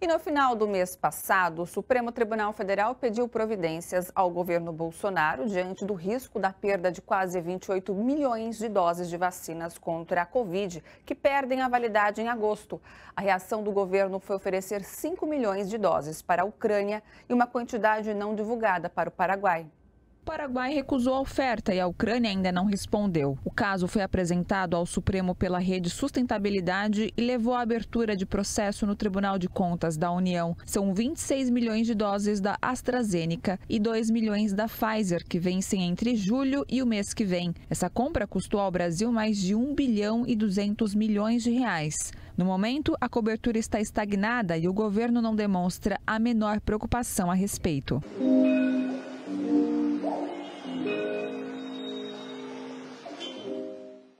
E no final do mês passado, o Supremo Tribunal Federal pediu providências ao governo Bolsonaro diante do risco da perda de quase 28 milhões de doses de vacinas contra a Covid, que perdem a validade em agosto. A reação do governo foi oferecer 5 milhões de doses para a Ucrânia e uma quantidade não divulgada para o Paraguai. O Paraguai recusou a oferta e a Ucrânia ainda não respondeu. O caso foi apresentado ao Supremo pela Rede Sustentabilidade e levou à abertura de processo no Tribunal de Contas da União. São 26 milhões de doses da AstraZeneca e 2 milhões da Pfizer, que vencem entre julho e o mês que vem. Essa compra custou ao Brasil mais de 1 bilhão e 200 milhões de reais. No momento, a cobertura está estagnada e o governo não demonstra a menor preocupação a respeito.